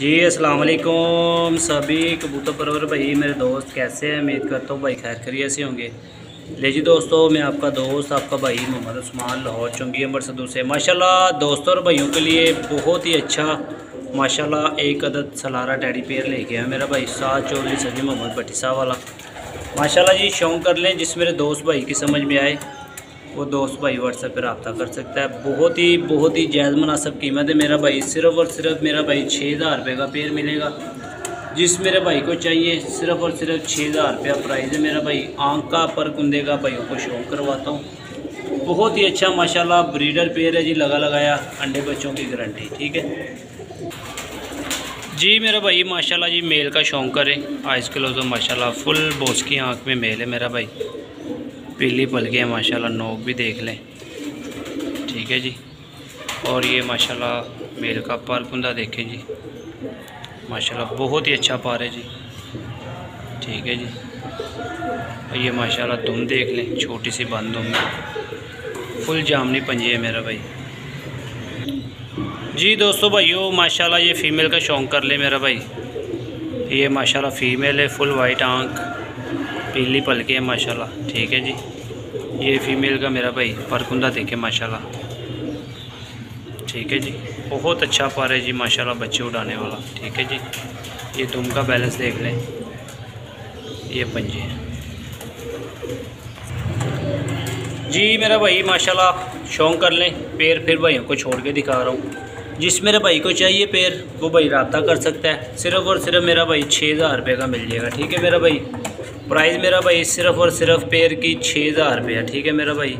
जी अस्सलाम वालेकुम सभी कबूतर परवर भाई मेरे दोस्त, कैसे हैं? उम्मीद करता हूँ भाई खैर खैरियत से होंगे। ले जी दोस्तों, मैं आपका दोस्त आपका भाई मोहम्मद उस्मान लाहौर चुंगी अमर सदू से। माशाल्लाह दोस्तों और भाइयों के लिए बहुत ही अच्छा माशाल्लाह एक अदद सलारा टेडी पेयर लेके आया मेरा भाई 724 मोहम्मद भट्टी साहब वाला। माशाल्लाह जी शौक़ कर लें, जिस मेरे दोस्त भाई की समझ में आए वो दोस्त भाई व्हाट्सएप पर रब्ता कर सकता है। बहुत ही जायज़ मुनासिब कीमत है मेरा भाई, सिर्फ़ और सिर्फ मेरा भाई 6000 रुपये का पेयर मिलेगा। जिस मेरे भाई को चाहिए सिर्फ़ और सिर्फ 6000 रुपया प्राइज़ है मेरा भाई। आंख का पर कुंदे का भाइयों को शौक़ करवाता हूँ। बहुत ही अच्छा माशाल्लाह ब्रीडर पेयर है जी, लगा लगाया अंडे बच्चों की गारंटी। ठीक है जी मेरा भाई, माशाल्लाह जी मेल का शौक़ करें। आइस क्लोज तो माशाल्लाह फुल बोस की आँख में मेल है मेरा भाई, पीली पलके हैं माशाल्लाह, नोक भी देख लें। ठीक है जी, और ये माशाल्लाह मेल का पार कुंदा देखें जी, माशाल्लाह बहुत ही अच्छा पार है जी। ठीक है जी, और ये माशाल्लाह दुम देख लें, छोटी सी बंद दुम में फुल जामनी पंजे है मेरा भाई जी। दोस्तों भाइयों माशाल्लाह ये फ़ीमेल का शौक़ कर ले मेरा भाई। ये माशाल्लाह फ़ीमेल है, फुल वाइट आँख, पीली पलके हैं माशाल्लाह। ठीक है जी, ये फ़ीमेल का मेरा भाई परकुंदा देखे माशाल्लाह। ठीक है जी, बहुत अच्छा पार है जी माशाल्लाह, बच्चे उड़ाने वाला। ठीक है जी, ये दुम का बैलेंस देख लें, ये पंजे हैं जी मेरा भाई। माशाल्लाह शौक़ कर लें, पैर फिर भाइयों को छोड़ के दिखा रहा हूँ। जिस मेरे भाई को चाहिए पैर वो भाई रब्ता कर सकता है। सिर्फ़ और सिर्फ मेरा भाई 6000 रुपये का मिल जाएगा। ठीक है मेरा भाई, प्राइस मेरा भाई सिर्फ़ और सिर्फ पेयर की 6000 रुपया। ठीक है मेरा भाई,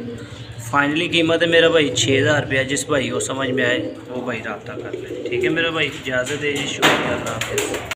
फाइनली कीमत है मेरा भाई 6000 रुपया। जिस भाई को समझ में आए वो भाई रब्ता कर ले। ठीक है मेरा भाई, इजाज़त है जी, शुक्रिया।